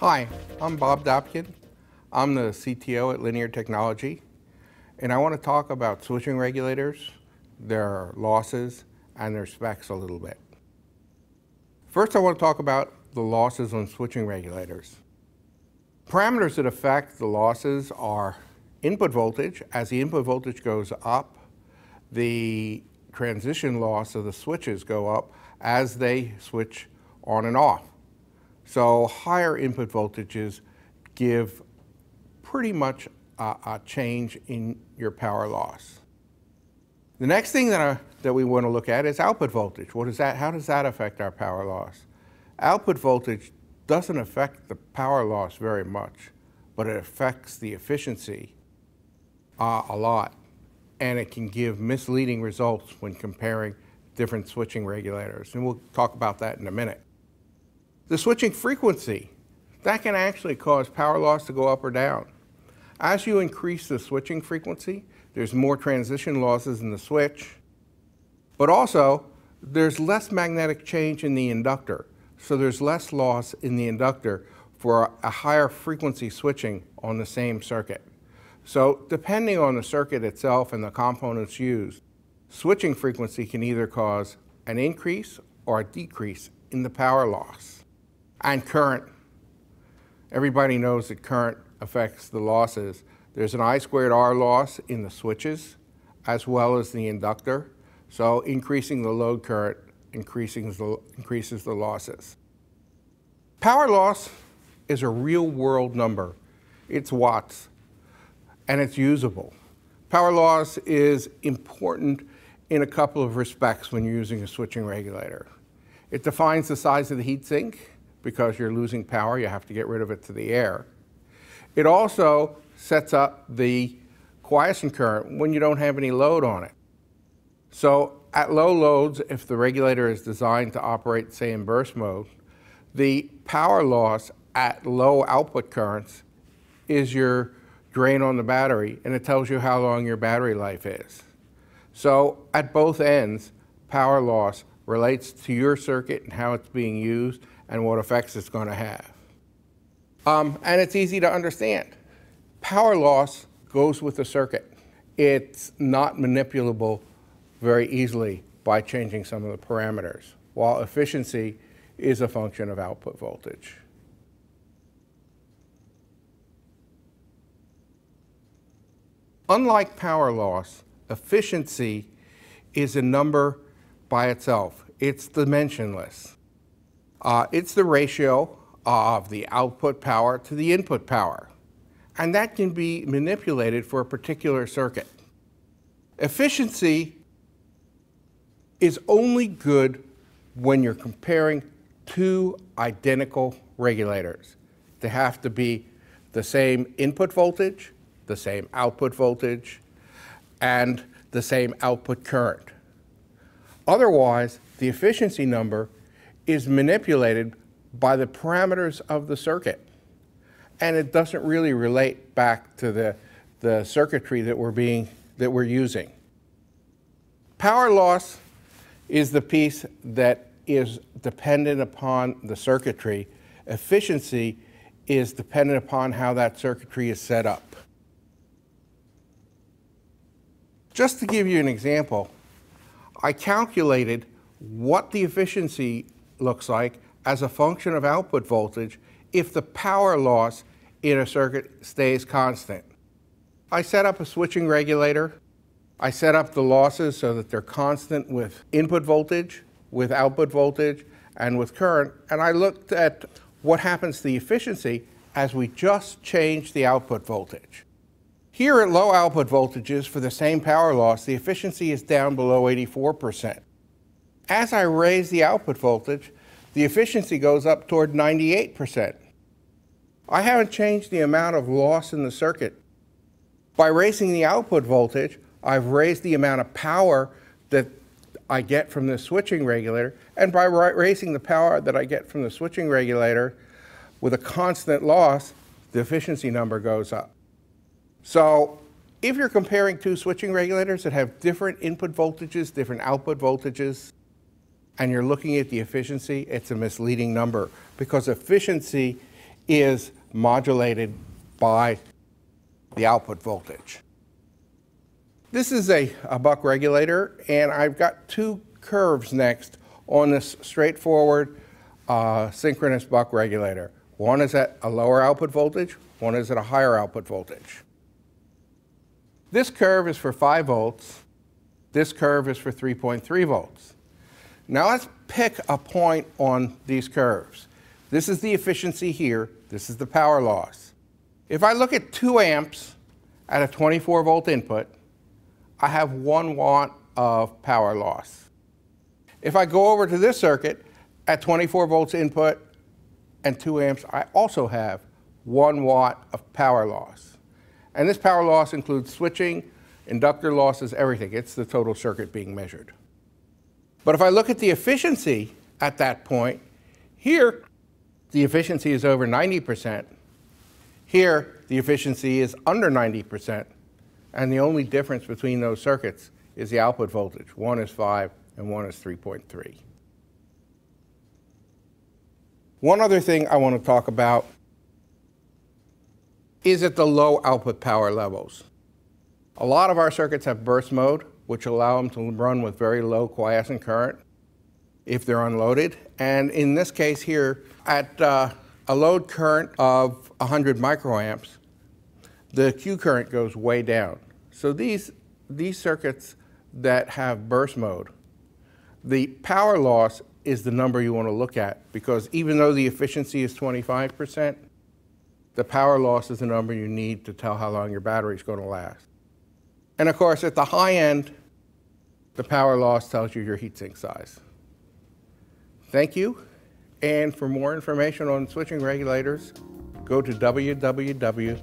Hi, I'm Bob Dobkin. I'm the CTO at Linear Technology, and I want to talk about switching regulators, their losses, and their specs a little bit. First, I want to talk about the losses on switching regulators. Parameters that affect the losses are input voltage. As the input voltage goes up, the transition loss of the switches go up as they switch on and off. So higher input voltages give pretty much a change in your power loss. The next thing that we want to look at is output voltage. What is that? How does that affect our power loss? Output voltage doesn't affect the power loss very much, but it affects the efficiency a lot, and it can give misleading results when comparing different switching regulators, and we'll talk about that in a minute. The switching frequency, that can actually cause power loss to go up or down. As you increase the switching frequency, there's more transition losses in the switch, but also there's less magnetic change in the inductor. So there's less loss in the inductor for a higher frequency switching on the same circuit. So depending on the circuit itself and the components used, switching frequency can either cause an increase or a decrease in the power loss. And current. Everybody knows that current affects the losses. There's an I²R loss in the switches as well as the inductor. So increasing the load current increases the losses. Power loss is a real-world number. It's watts, and it's usable. Power loss is important in a couple of respects when you're using a switching regulator. It defines the size of the heat sink. Because you're losing power, you have to get rid of it to the air. It also sets up the quiescent current when you don't have any load on it. So at low loads, if the regulator is designed to operate, say, in burst mode, the power loss at low output currents is your drain on the battery, and it tells you how long your battery life is. So at both ends, power loss relates to your circuit and how it's being used and what effects it's going to have. And it's easy to understand. Power loss goes with the circuit. It's not manipulable very easily by changing some of the parameters, while efficiency is a function of output voltage. Unlike power loss, efficiency is a number by itself. It's dimensionless. It's the ratio of the output power to the input power, and that can be manipulated for a particular circuit. Efficiency is only good when you're comparing two identical regulators. They have to be the same input voltage, the same output voltage, and the same output current. Otherwise, the efficiency number is manipulated by the parameters of the circuit, and it doesn't really relate back to the circuitry that we're using. Power loss is the piece that is dependent upon the circuitry. Efficiency is dependent upon how that circuitry is set up. Just to give you an example, I calculated what the efficiency looks like as a function of output voltage if the power loss in a circuit stays constant. I set up a switching regulator. I set up the losses so that they're constant with input voltage, with output voltage, and with current, and I looked at what happens to the efficiency as we just change the output voltage. Here at low output voltages for the same power loss, the efficiency is down below 84%. As I raise the output voltage, the efficiency goes up toward 98%. I haven't changed the amount of loss in the circuit. By raising the output voltage, I've raised the amount of power that I get from the switching regulator, and by raising the power that I get from the switching regulator with a constant loss, the efficiency number goes up. So if you're comparing two switching regulators that have different input voltages, different output voltages, and you're looking at the efficiency, it's a misleading number because efficiency is modulated by the output voltage. This is a buck regulator, and I've got two curves next on this straightforward synchronous buck regulator. One is at a lower output voltage, one is at a higher output voltage. This curve is for 5 volts. This curve is for 3.3 volts. Now let's pick a point on these curves. This is the efficiency here. This is the power loss. If I look at 2 amps at a 24 volt input, I have 1 watt of power loss. If I go over to this circuit at 24 volts input and 2 amps, I also have 1 watt of power loss. And this power loss includes switching, inductor losses, everything. It's the total circuit being measured. But if I look at the efficiency at that point, here the efficiency is over 90%. Here the efficiency is under 90%. And the only difference between those circuits is the output voltage. One is 5 and one is 3.3. One other thing I want to talk about is at the low output power levels. A lot of our circuits have burst mode, which allow them to run with very low quiescent current if they're unloaded. And in this case here, at a load current of 100 microamps, the Q current goes way down. So these circuits that have burst mode, the power loss is the number you want to look at, because even though the efficiency is 25%, the power loss is the number you need to tell how long your battery is going to last. And of course, at the high end, the power loss tells you your heatsink size. Thank you. And for more information on switching regulators, go to www.linear.com.